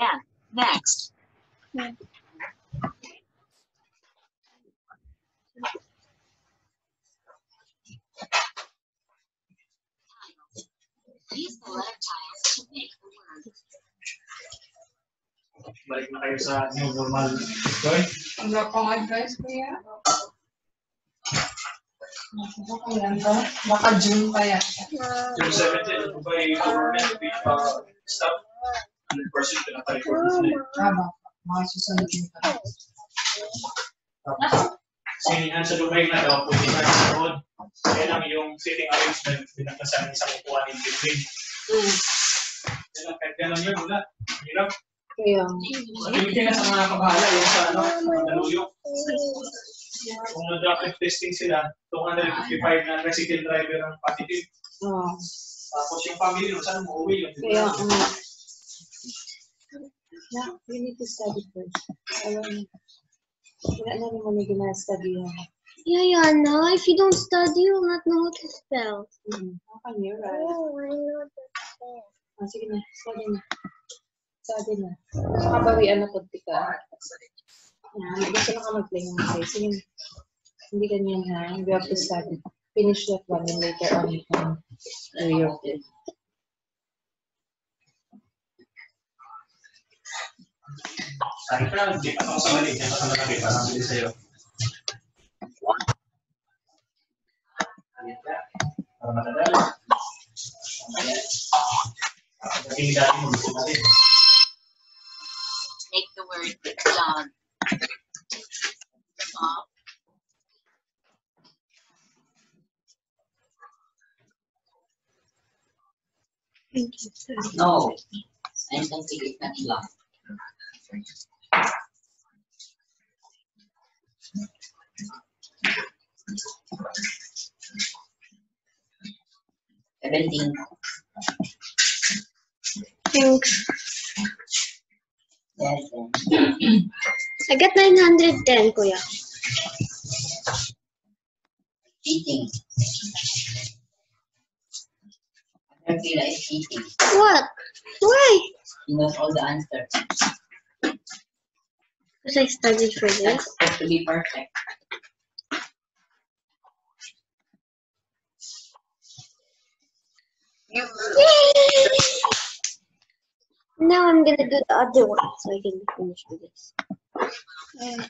Yeah, next. Yeah. Use the letter tiles to make the word. Like esa no normal. Normal guys, kaya. Baka June kaya. June 17, ito ba yung government stop? 100% na tayo for this night. Tama. Mga susunod yung tayo. Sinihan sa Dubai na daw po yung nagsasunod. Kaya lang yung sitting arrangement pinagkasanin sa kukuhan in between. Kaya lang kahit gano'n yun, wala. Hindi lang. Yeah. Malimiti na sa mga kabahala yung sa ano, naluyok. Kung na-drop testing sila, 255 na resident driver ang positive. Tapos yung family nun, saan mo uwi yun? Kaya, no, we need to study first. Wala na naman may gina-study yan. Yeah, yeah, no. If you don't study, you will not know what to spell. Okay, you're right. Oh, I know what to spell. Sige na, study na. Study na. Makabawian na kunti ka. Gusto na ka mag-play ng mga guys. Sige na. Hindi ganyan ha. We have to study. Finish that one and later on you can rework it. Saan ka? Hindi pa ako sa mali. Hindi pa talaga. Parang hindi sa'yo. Para matadala. Pagkating dati mo, gusto natin. Make the word dog. Dog. No. I'm going to give that love. Everything. Thanks. Yes. I got 910, Kuya. Cheating. I don't feel like cheating. What? Why? He knows all the answers. I studied for this. I have to be perfect. Yay! Now I'm gonna do the other one so I can finish with this. Yeah.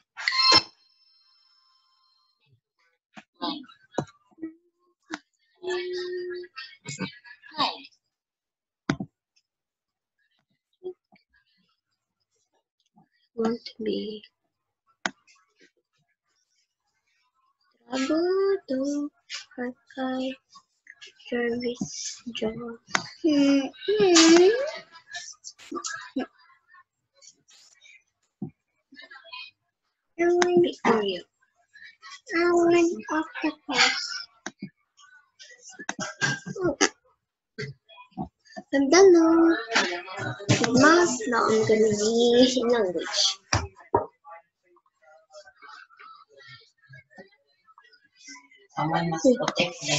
Hi. Want to be trouble to archive service job. I want octopus. I'm done now. Math, now I'm gonna read language. Someone must protect me.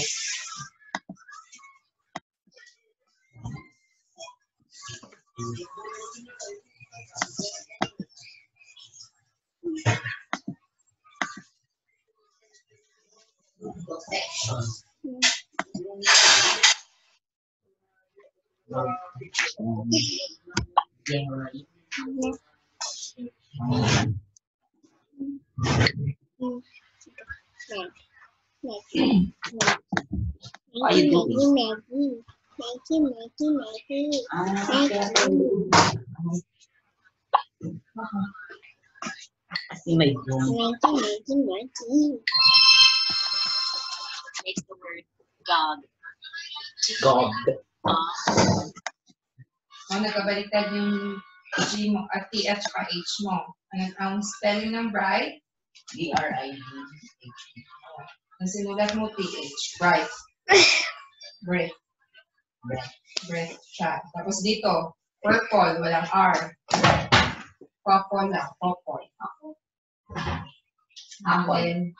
Protection. January. Maggie. I see my drone. Maggie. Make the word God. God. Ano nagkabaliktad yung G mo at TH or H mo. Ano ang spelling ng bride? B-R-I-D. Ang sinulat mo TH. Bride. Breath. Breath siya. Tapos dito, purple. Walang R. Purple lang. Purple. Ako. Then,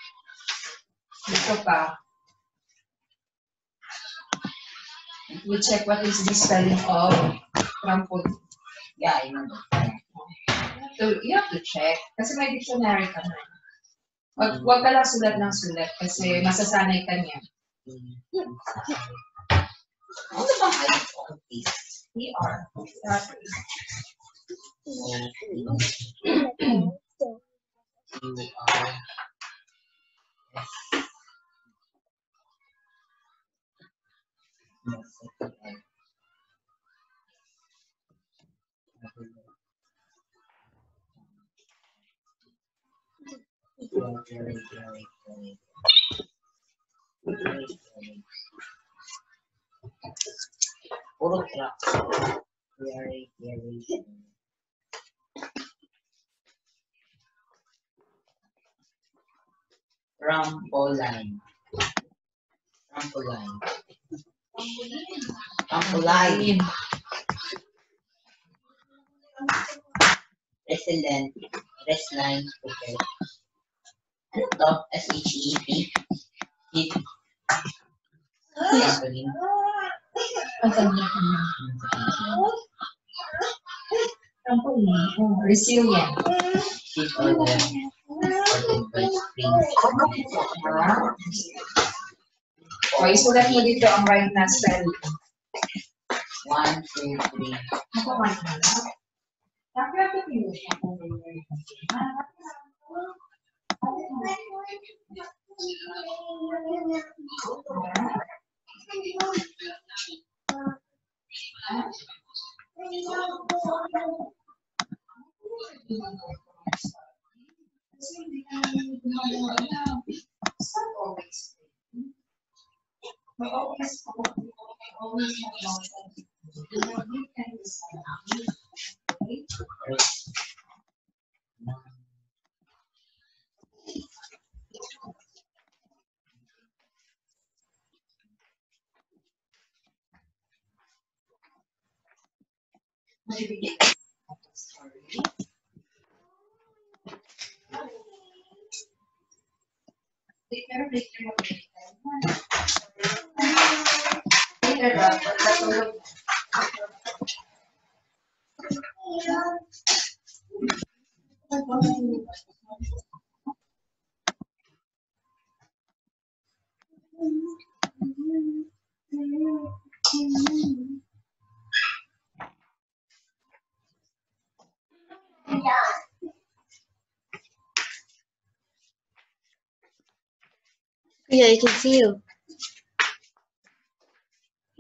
dito pa. We check what is the spelling of trampoline. Yeah, I know. So you have to check. Kasi may dictionary ka na. Wag ka lang sulat ng sulat kasi masasanay ka niya. Ano ba height of these? Very, very. Trampoline. Rest line. Okay. Ano to? S-H-E-P. Heat. Trampoline. Resilient. Okay, sulat mo dito ang right na spell. 1, 2, 3. Yeah, I can see you.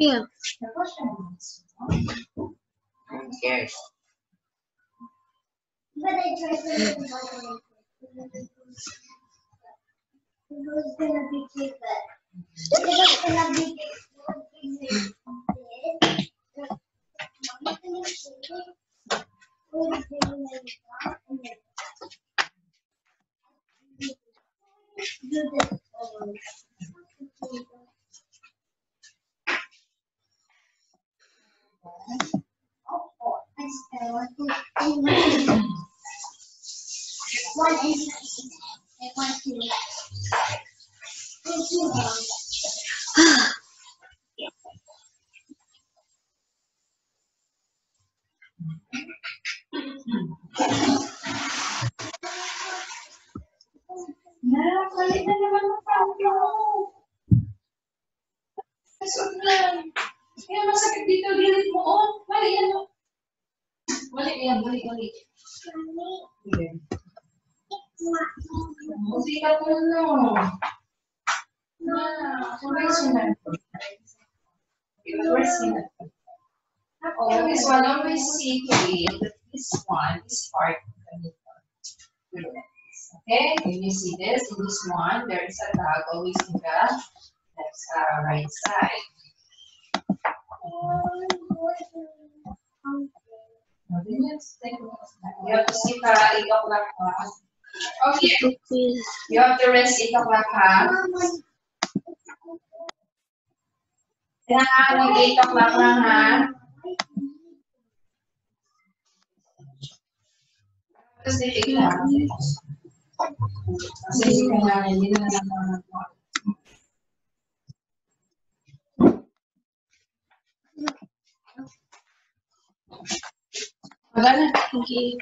Yeah. Yes. But I tried to make it. It was gonna be cheaper. It was gonna be cheaper. One, there is a tag always in the right side. You have to sit para 8 o'clock. Okay, you have to rest 8 o'clock. Mag 8 o'clock na ha. Tapos Gonna be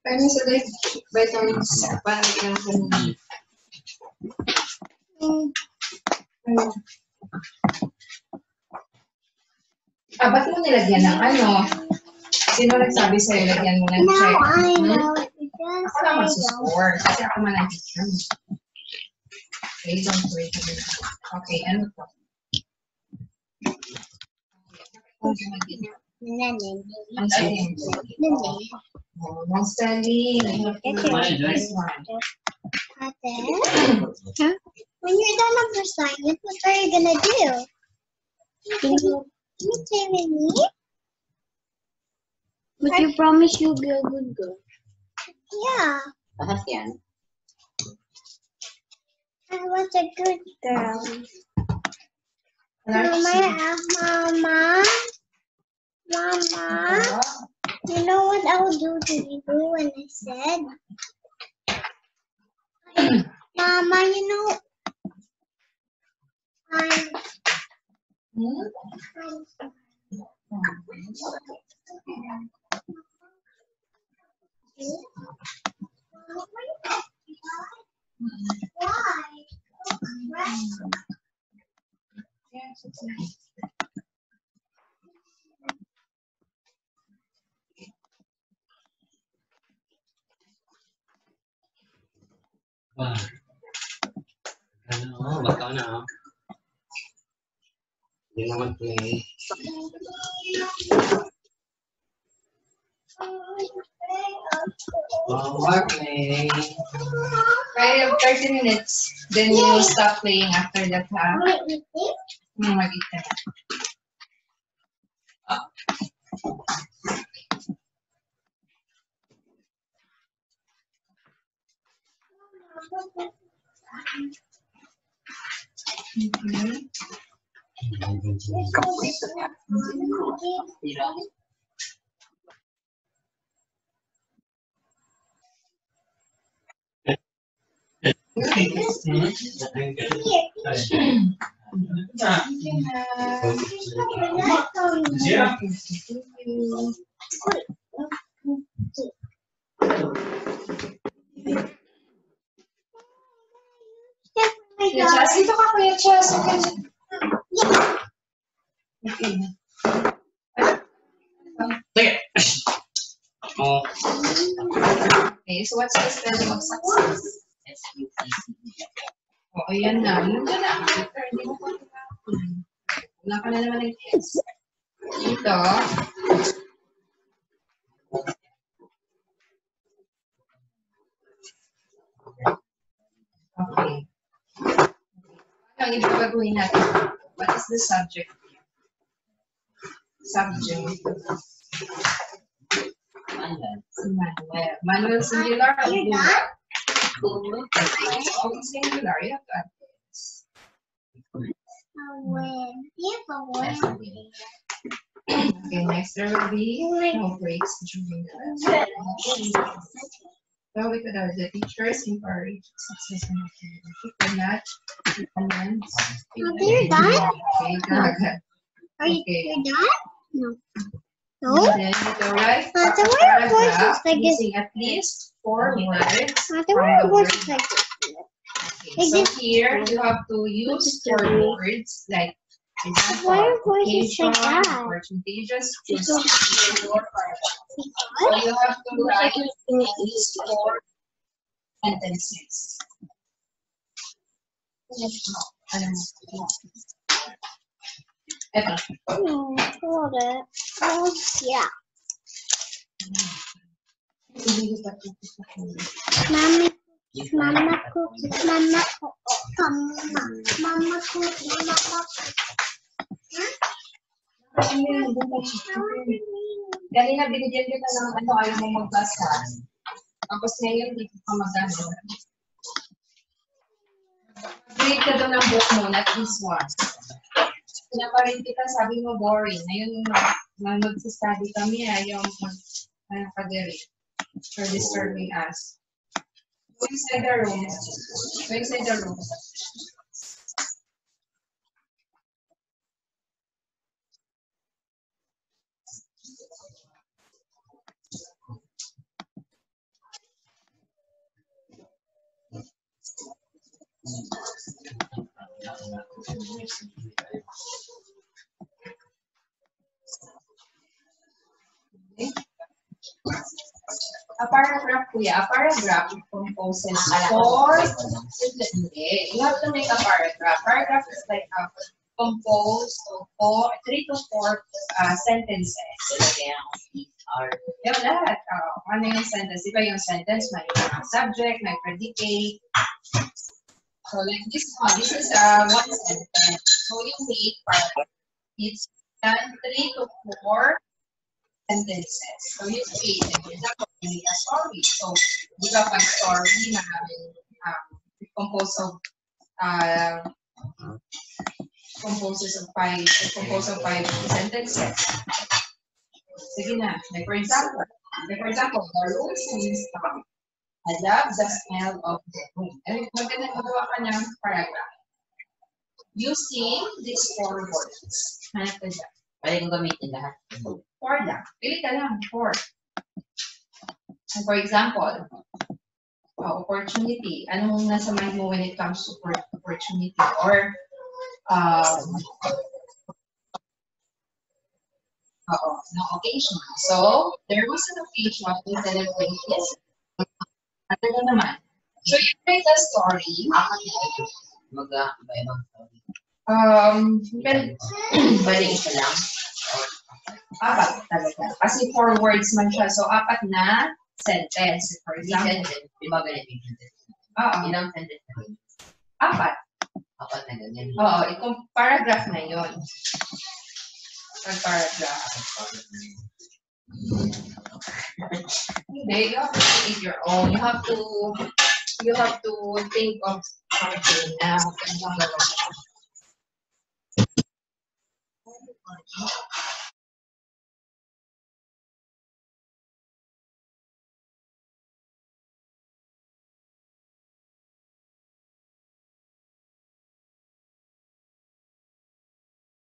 Pwede sa day, vitamin C, para na kanina. Ba't mo nilagyan ng ano? Sino nagsabi sa'yo, lagyan mo ng check? Ako lang mag-score, kasi ako man ang teacher. Okay, don't wait a minute. Okay, ano po? I'm studying. I'm studying. Nice one. Huh? When you're done with your assignment, what are you going to do? Can you play with me? But you promise you'll be a good girl. Yeah. I was a good girl. Mama, you know what I would do to you when I said, Mama, you know, Why? Yes, it's nice. Wow. Ano, baka na. Hindi naman play. One more play. Play 30 minutes. Then you stop playing after that, ha? Mag-eat. Chas, dito ka kuya Chas. Okay. Okay, so what's the spelling of success? Oh, ayan na. Nandiyan na. Hindi mo pa. Wala ka na naman ng kids. Dito. Okay. Ang ibig baguhin natin. What is the subject? Subject. Manuel. Manuel singular or plural? Okay, singular. You have to add this. Okay, next there will be no breaks during the lesson. So we could have the teachers encourage success and activity. We cannot recommend. You're done? Okay, good. Are you done? No. No? And then you go right to the paragraph using at least 4 words. Okay, so here you have to use 4 words like percentages, so you have to write at least 4 sentences. Mama cook. Kanina binigyan kita ng ano, ayaw mo mag-class ka. Tapos ngayon, dito pa magagawa. Break ka doon ang book mo, not this one. Pinaparin kita, sabi mo boring. Ngayon, nang mag-study kami, ayaw mag-pag-re for disturbing us. Go inside the room. Go inside the room. Okay. A paragraph, kuya. A paragraph composes four. Okay. You have to make a paragraph. Paragraph is like a composed of three to four sentences. Yung lahat. Ano yung sentence? Iba yung sentence. May subject, may predicate. So like this one, this is one sentence. So you need paragraph. It's done 3 to 4 sentences. So you see that you need a story. So you have a story na composed of composed of five sentences. Sige na. Like for example, the room is dark. I love the smell of the room. And we're going to do a paragraph. You see these four words. Hanap ka dyan. Pwede kong gamitin lahat. Four lang. Pili ka lang. Four. For example, opportunity. Anong nasa mind mo when it comes to opportunity? Or, no occasion. So, there was an occasion to celebrate this. Ano na naman? So, you create a story. Balik ko lang. Apat talaga. Kasi 4 words man siya. So, apat na sentence. For example. Diba ganyan yung sentence? Oo. Ilang sentence na yun? Apat. Apat na ganyan. Oo. Itong paragraph na yun. Paragraph. Okay, you have to create your own. You have to think of something now.